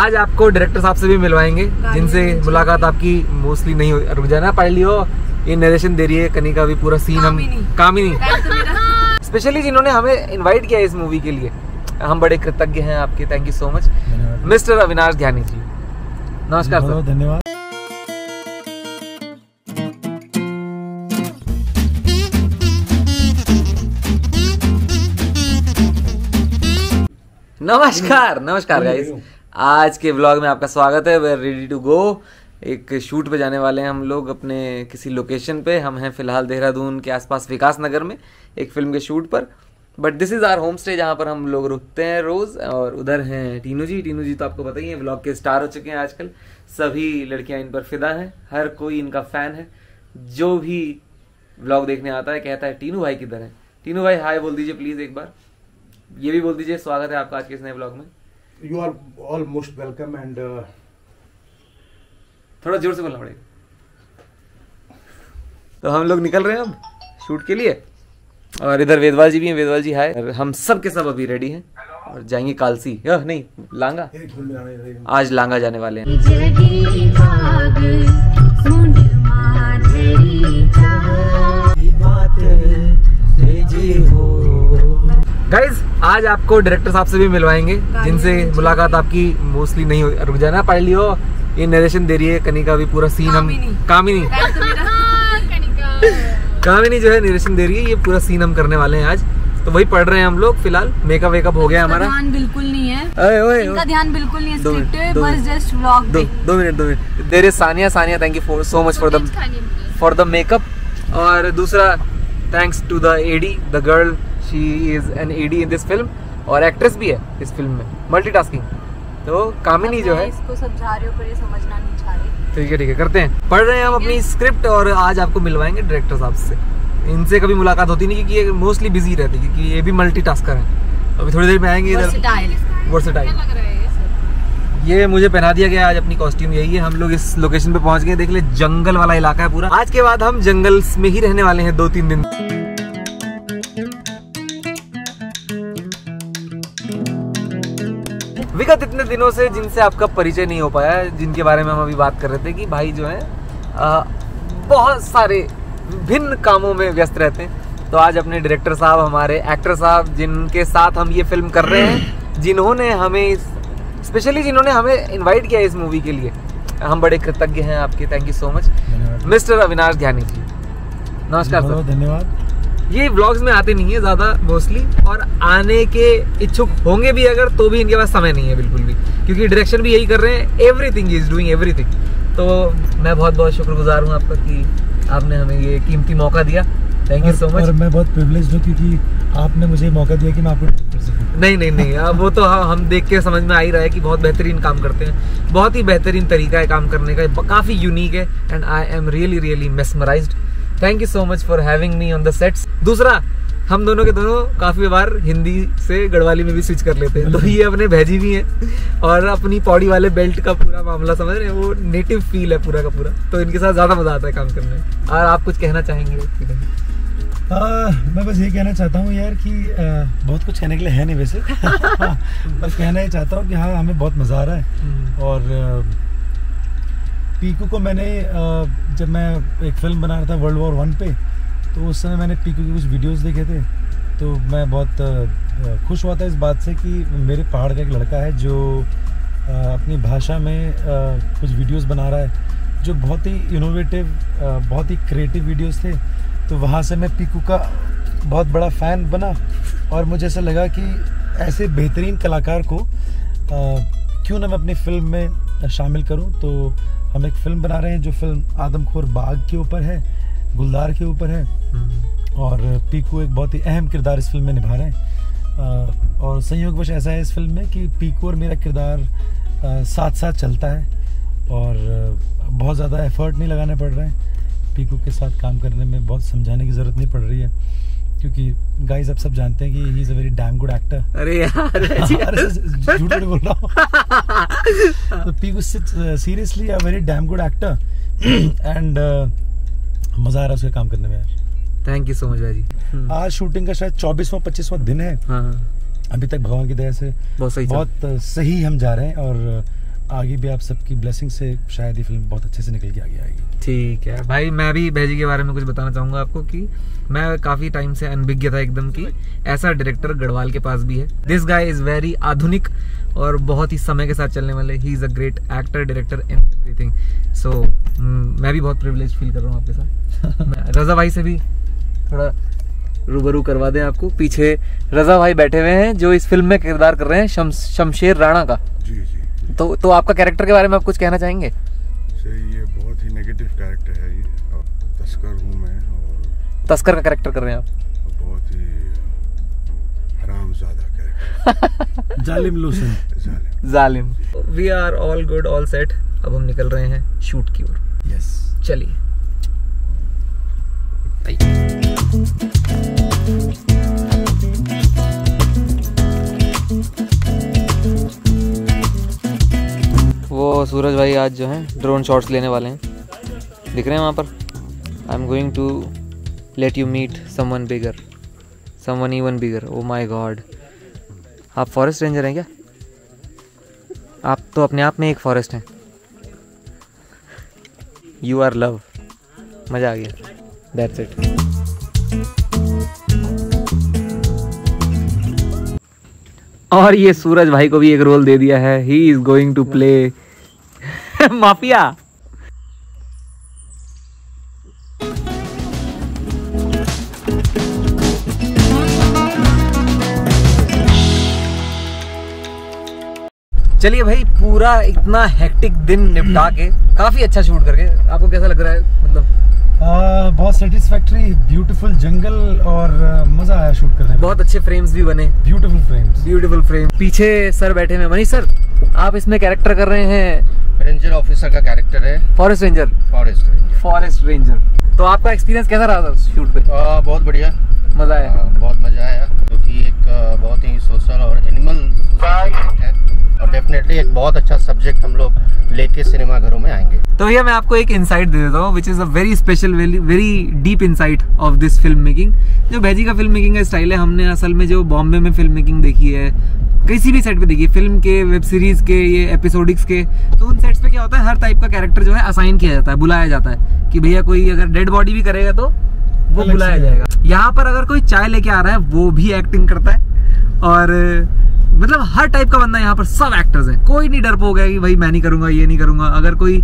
आज आपको डायरेक्टर साहब से भी मिलवाएंगे जिनसे मुलाकात आपकी मोस्टली नहीं हुई। रुक जाना पढ़ लियो, ये नरेशन दे रही है कनी का भी पूरा सीन हम काम ही नहीं। स्पेशली जिन्होंने हमें इन्वाइट किया इस मूवी के लिए हम बड़े कृतज्ञ हैं आपके, thank you so much mister Avinash Dhyani ji. नमस्कार सर, धन्यवाद। नमस्कार नमस्कार गाइस, आज के व्लॉग में आपका स्वागत है। We are ready to go, एक शूट पे जाने वाले हैं हम लोग अपने किसी लोकेशन पे। हम हैं फिलहाल देहरादून के आसपास विकासनगर में एक फिल्म के शूट पर, but this is our home stay जहाँ पर हम लोग रुकते हैं रोज़। और उधर हैं टीनू जी। टीनू जी तो आपको पता ही है व्लॉग के स्टार हो चुके हैं आजकल, सभी लड़कियाँ इन पर फिदा हैं, हर कोई इनका फ़ैन है। जो भी व्लॉग देखने आता है कहता है टीनू भाई किधर है। टीनू भाई हाय बोल दीजिए प्लीज़ एक बार, ये भी बोल दीजिए स्वागत है आपका आज के इस नए व्लॉग में। You are all most welcome and थोड़ा जोर से बोलना पड़ेगा। तो हम लोग निकल रहे हैं अब शूट के लिए, और इधर वेदवाल जी भी हैं। वेदवाल जी हाय। हम सब के सब अभी रेडी हैं और जाएंगे कालसी, नहीं लांगा। आज लांगा जाने वाले हैं। गाइज आज आपको डायरेक्टर साहब से भी मिलवाएंगे जिनसे मुलाकात आपकी मोस्टली नहीं हुई। रुक जाना पढ़ लियो, ये नरेशन दे रही है कनी का भी पूरा सीन हम काम ही नहीं जो है निरीक्षण दे रही है, ये पूरा सीन हम करने वाले हैं आज। तो वही पढ़ रहे हैं हम लोग फिलहाल। मेकअप वेकअप हो गया हमारा, ध्यान बिल्कुल नहीं है। इनका ध्यान बिल्कुल नहीं है स्क्रिप्ट पे, बस जस्ट व्लॉग पे। दो minute there is Sania, thank you for so much for the makeup. और दूसरा thanks to the AD, the girl she is an AD in this film और एक्ट्रेस भी है इस फिल्म में, मल्टीटास्किंग। तो कामिनी जो है इसको समझा रही हो पर ये समझना नहीं चाह रही। ठीक है करते हैं, पढ़ रहे हैं हम अपनी स्क्रिप्ट। और आज आपको मिलवाएंगे डायरेक्टर साहब से, इनसे कभी मुलाकात होती नहीं क्योंकि ये मोस्टली बिजी रहते हैं, क्योंकि ये भी मल्टीटास्कर हैं। अभी थोड़ी देर में आएंगे इधर वर्सेटाइल। ये मुझे पहना दिया गया आज, अपनी कॉस्ट्यूम यही है। हम लोग इस लोकेशन पे पहुंच गए, देख ले जंगल वाला इलाका है पूरा। आज के बाद हम जंगल में ही रहने वाले हैं 2-3 दिन। विगत इतने दिनों से जिनसे आपका परिचय नहीं हो पाया है, जिनके बारे में हम अभी बात कर रहे थे कि भाई जो है बहुत सारे विभिन्न कामों में व्यस्त रहते हैं। तो आज अपने डायरेक्टर साहब, हमारे एक्टर साहब जिनके साथ हम ये फिल्म कर रहे हैं, जिन्होंने हमें स्पेशली जिन्होंने हमें इन्वाइट किया इस मूवी के लिए, हम बड़े कृतज्ञ हैं आपके, thank you so much mister Avinash Dhyani ji. नमस्कार सर, धन्यवाद। ये व्लॉग्स में आते नहीं है ज़्यादा मोस्टली, और आने के इच्छुक होंगे भी अगर तो भी इनके पास समय नहीं है बिल्कुल भी, क्योंकि डायरेक्शन भी यही कर रहे हैं। Everything is doing everything. तो मैं बहुत बहुत शुक्रगुजार हूँ आपका कि आपने हमें ये कीमती मौका दिया, थैंक यू सो मच। और मैं बहुत प्रिविलेज्ड हूँ क्योंकि आपने मुझे मौका दिया कि मैं आपको नहीं अब वो तो हम देख के समझ में आ ही रहा है कि बहुत बेहतरीन काम करते हैं, बहुत ही बेहतरीन तरीका है काम करने का, काफ़ी यूनिक है। And I am really mesmerised, thank you so much for having me on the sets. दूसरा, हम दोनों के दोनों काफ़ी बार हिंदी से गढ़वाली में भी स्विच कर लेते हैं, तो ये अपने भैजी भी हैं और अपनी पौड़ी वाले बेल्ट का पूरा मामला समझ रहे हैं, वो नेटिव फील है पूरा का पूरा। तो इनके साथ ज़्यादा मज़ा आता है काम करने में। और आप कुछ कहना चाहेंगे? मैं बस ये कहना चाहता हूँ यार कि बहुत कुछ कहने के लिए है नहीं वैसे, बस कहना ये चाहता हूँ कि हाँ, हमें बहुत मज़ा आ रहा है। और पीकू को मैंने जब मैं एक फ़िल्म बना रहा था World War I पे, तो उस समय मैंने पीकू के कुछ वीडियोस देखे थे, तो मैं बहुत खुश हुआ था इस बात से कि मेरे पहाड़ का एक लड़का है जो अपनी भाषा में कुछ वीडियोस बना रहा है जो बहुत ही इनोवेटिव, बहुत ही क्रिएटिव वीडियोस थे। तो वहाँ से मैं पीकू का बहुत बड़ा फ़ैन बना और मुझे ऐसा लगा कि ऐसे बेहतरीन कलाकार को क्यों ना मैं अपनी फ़िल्म में शामिल करूँ। तो हम एक फ़िल्म बना रहे हैं जो फिल्म आदमखोर बाग के ऊपर है, गुलदार के ऊपर है, और पीकू एक बहुत ही अहम किरदार इस फिल्म में निभा रहे हैं। और संयोगवश ऐसा है इस फिल्म में कि पीकू और मेरा किरदार साथ साथ चलता है और बहुत ज़्यादा एफर्ट नहीं लगाने पड़ रहे हैं। पीकू के साथ काम करने में बहुत समझाने की ज़रूरत नहीं पड़ रही है क्योंकि गाइस आप सब जानते हैं कि he is a very damn good actor. अरे यार झूठ बोल रहा हूँ। तो Piku seriously a very damn good actor and मज़ा आ रहा है उसके काम करने में यार, थैंक यू सो मच भाई जी। आज शूटिंग का शायद 24वां 25वां दिन है। हाँ। अभी तक भगवान की दया से बहुत सही हम जा रहे हैं और आगे भी आप सबकी ब्लेसिंग से शायद ये फिल्म बहुत अच्छे से निकल के आगे आएगी। ठीक है भाई, मैं भी भैजी के बारे में कुछ बताना चाहूँगा आपको कि मैं काफ़ी टाइम से अनभिज्ञ था एकदम कि ऐसा डायरेक्टर गढ़वाल के पास भी है। दिस गाय इज़ वेरी आधुनिक और बहुत ही समय के साथ चलने वाले। He is a great actor, director and everything. So मैं भी बहुत प्रिविलेज फील कर रहा हूँ आपके साथ। रज़ा भाई से भी थोड़ा रूबरू करवा दें आपको। पीछे रज़ा भाई बैठे हुए हैं जो इस फिल्म में किरदार कर रहे हैं शमशेर राणा का। तो आपका कैरेक्टर के बारे में आप कुछ कहना चाहेंगे? ये बहुत ही नेगेटिव कैरेक्टर है ये, और तस्कर हूँ मैं और तस्कर का कैरेक्टर कर रहे हैं आप। बहुत ही हरामजादा कैरेक्टर जालिम लूसन जालिम। We are all good, all set. अब हम निकल रहे हैं शूट की ओर। यस, चलिए। वो सूरज भाई आज जो हैं ड्रोन शॉट्स लेने वाले हैं, दिख रहे हैं वहाँ पर। I am going to let you meet someone bigger, someone even bigger. Oh my God, आप फॉरेस्ट रेंजर हैं क्या? आप तो अपने आप में एक फॉरेस्ट हैं। You are love. मज़ा आ गया। That's it. और ये सूरज भाई को भी एक रोल दे दिया है। He is going to play mafia. चलिए भाई, पूरा इतना हेक्टिक दिन निपटा के काफी अच्छा शूट करके आपको कैसा लग रहा है? मतलब बहुत सेटिस्फैक्टरी, ब्यूटीफुल जंगल और मजा आया शूट करने में। बहुत अच्छे फ्रेम्स भी बने, ब्यूटीफुल फ्रेम्स। पीछे सर बैठे हैं। मनीष सर, आप इसमें कैरेक्टर कर रहे हैं? रेंजर ऑफिसर का कैरेक्टर है। Forest ranger. तो आपका एक्सपीरियंस कैसा रहा सर शूट पे? बहुत बढ़िया, मजा आया। बहुत मजा आया क्योंकि एक बहुत ही सोशल और एनिमल और डेफिनेटली एक बहुत अच्छा सब्जेक्ट हम लोग लेके सिनेमा घरों में आएंगे। तो भैया मैं आपको एक इनसाइट दे देता हूँ, which is a very special, very deep insight of this film making. जो भैजी का फिल्म मेकिंग का स्टाइल है, हमने असल में जो बॉम्बे में फिल्म मेकिंग देखी है, किसी भी सेट पे देखिए, फिल्म के, वेब सीरीज़ के, ये एपिसोडिक्स के, तो उन सेट्स पे क्या होता है, हर टाइप का कैरेक्टर जो है असाइन किया जाता है, बुलाया जाता है कि भैया कोई अगर डेड बॉडी भी करेगा तो वो बुलाया जाएगा। यहाँ पर अगर कोई चाय लेके आ रहा है वो भी एक्टिंग करता है, और मतलब हर टाइप का बंदा यहाँ पर, सब एक्टर्स हैं। कोई नहीं डरपोक है कि भाई मैं नहीं करूँगा, ये नहीं करूँगा। अगर कोई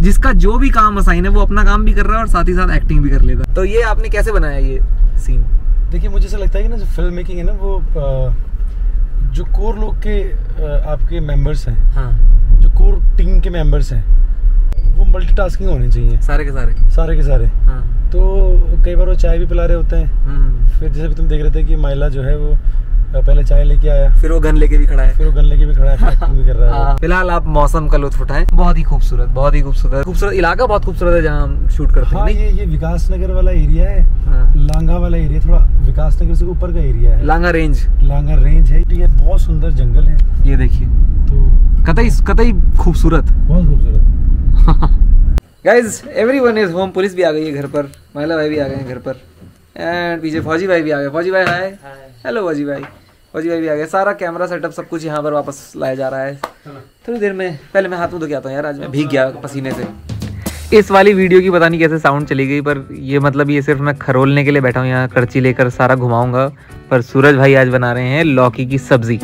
जिसका जो भी काम असाइन है वो अपना काम भी कर रहा है और साथ ही साथ एक्टिंग भी कर लेता है। तो ये आपने कैसे बनाया ये सीन? देखिए मुझे ऐसा लगता है कि ना जो फिल्म मेकिंग है ना वो जो कोर लोग के आपके मेम्बर्स हैं, हाँ, जो कोर टीम के मेम्बर्स हैं, वो मल्टीटास्किंग होने चाहिए सारे के सारे। हाँ। तो कई बार वो चाय भी पिला रहे होते हैं, फिर जैसे तुम देख रहे थे कि महिला जो है वो पहले चाय लेके आया, फिर वो गन लेके भी खड़ा है, एक्टिंग भी कर रहा है। फिलहाल आप मौसम का लुत्फ उठाएं। बहुत ही खूबसूरत इलाका, बहुत खूबसूरत है जहाँ हम शूट करते हैं। ये विकासनगर वाला एरिया है, हाँ। लांगा वाला एरिया, थोड़ा विकासनगर से ऊपर का एरिया है, लांगा रेंज है। बहुत सुंदर जंगल है ये, देखिए। तो कतई खूबसूरत, बहुत खूबसूरत। Guys, everyone is home. Police भी आ गई है घर पर, महिला भाई भी आ गए हैं घर पर, एंड पीछे फौजी भाई भी आ गए। फौजी भाई हाय, हेलो फौजी भाई भी आ गए। सारा कैमरा सेटअप सब कुछ यहाँ पर वापस लाया जा रहा है थोड़ी देर में। पहले मैं हाथ में धो के आता हूँ यार, आज मैं भीग गया पसीने से। इस वाली वीडियो की पता नहीं कैसे साउंड चली गई, पर ये मतलब ये सिर्फ मैं खरोलने के लिए बैठा हूँ यहाँ, करची लेकर सारा घुमाऊँगा। पर सूरज भाई आज बना रहे हैं लौकी की सब्जी।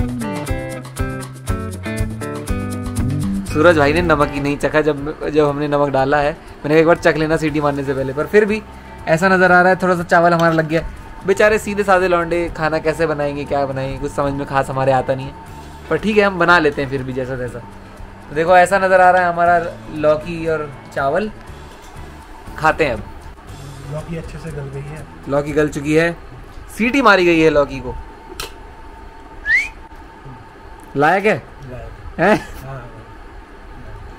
सूरज भाई ने नमक ही नहीं चखा। जब हमने नमक डाला है, मैंने एक बार चख लेना सीटी मारने से पहले, पर फिर भी ऐसा नज़र आ रहा है। थोड़ा सा चावल हमारा लग गया। बेचारे सीधे साधे लौंडे, खाना कैसे बनाएंगे, क्या बनाएंगे, कुछ समझ में खास हमारे आता नहीं है, पर ठीक है हम बना लेते हैं फिर भी जैसा तैसा। तो देखो ऐसा नज़र आ रहा है हमारा लौकी और चावल। खाते हैं अब। लौकी अच्छे से गल गई है, लौकी गल चुकी है, सीटी मारी गई है लौकी को। लायक है,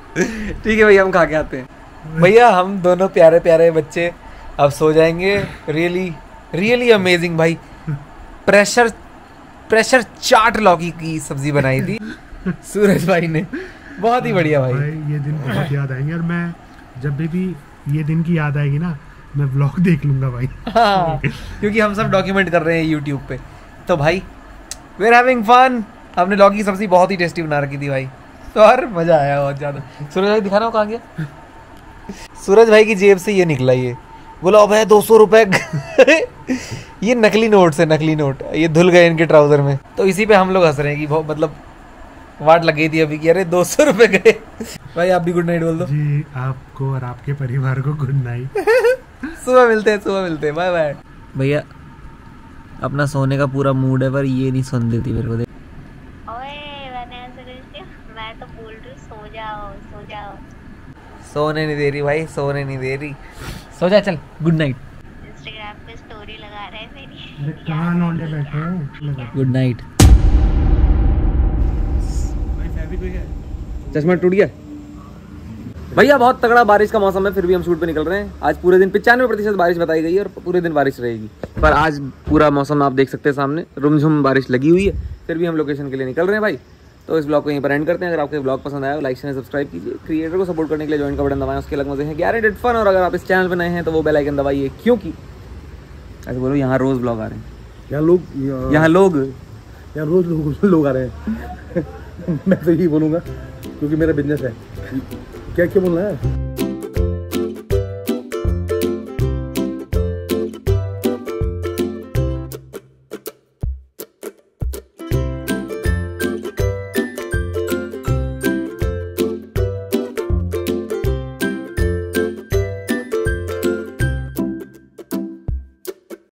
ठीक है भैया, हम खा के आते हैं। भैया हम दोनों प्यारे प्यारे बच्चे अब सो जाएंगे। रियली अमेजिंग भाई। प्रेशर चाट लौकी की सब्जी बनाई थी सूरज भाई ने, बहुत ही बढ़िया भाई। ये दिन बहुत याद आएंगे, और मैं जब भी ये दिन की याद आएगी ना, मैं व्लॉग देख लूंगा भाई। हाँ, क्योंकि हम सब डॉक्यूमेंट कर रहे हैं यूट्यूब पे। तो भाई वी आर हैविंग फन। हमने लौकी की सब्जी बहुत ही टेस्टी बना रखी थी भाई, और मजा आया बहुत ज्यादा। सूरज भाई दिखाना कहाँ गया। सूरज भाई की जेब से ये निकला, ये बोला अब है 200 रुपए। ये नकली नोट से, नकली नोट ये धुल गए इनके ट्राउजर में। तो इसी पे हम लोग हंस रहे हैं कि बहुत मतलब वाट लग गई थी अभी कि अरे 200 रुपए गए। भाई आप भी गुड नाइट बोल दो जी, आपको और आपके परिवार को गुड नाइट। सुबह मिलते हैं, सुबह मिलते हैं, बाय बाय। भैया अपना सोने का पूरा मूड है पर ये नहीं सोने देती मेरे को। ओए मैंने ऐसे कर, मैं तो बोल रही हूं सो जाओ सो जाओ, सोने नहीं दे रही भाई, सोने नहीं दे रही, सो जा चल गुड नाइट। इंस्टाग्राम पे स्टोरी लगा रहा है मेरी, कहां नोले बैठे हो। Good night. चश्मा टूट गया भैया। बहुत तगड़ा बारिश का मौसम है फिर भी हम शूट पे निकल रहे हैं। आज पूरे दिन 95% बारिश बताई गई है और पूरे दिन बारिश रहेगी, पर आज पूरा मौसम आप देख सकते हैं सामने, रुमझुम बारिश लगी हुई है, फिर भी हम लोकेशन के लिए निकल रहे हैं भाई। तो इस ब्लॉग को यहीं पर एंड करते हैं। अगर आपके ब्लॉग पसंद आया हो लाइक शेयर सब्सक्राइब कीजिए। क्रिएटर को सपोर्ट करने के लिए ज्वाइन का बटन दबाएं, उसके अलग मजे हैं गारंटेड फन। और अगर आप इस चैनल पर नए हैं तो वो बेल आइकन दबाइए, क्योंकि ऐसे बोलो यहाँ रोज ब्लॉग आ रहे हैं, यहाँ रोज लोग आ रहे हैं। मैं तो यही बोलूँगा क्योंकि मेरा बिजनेस है। क्या क्या बोलना है।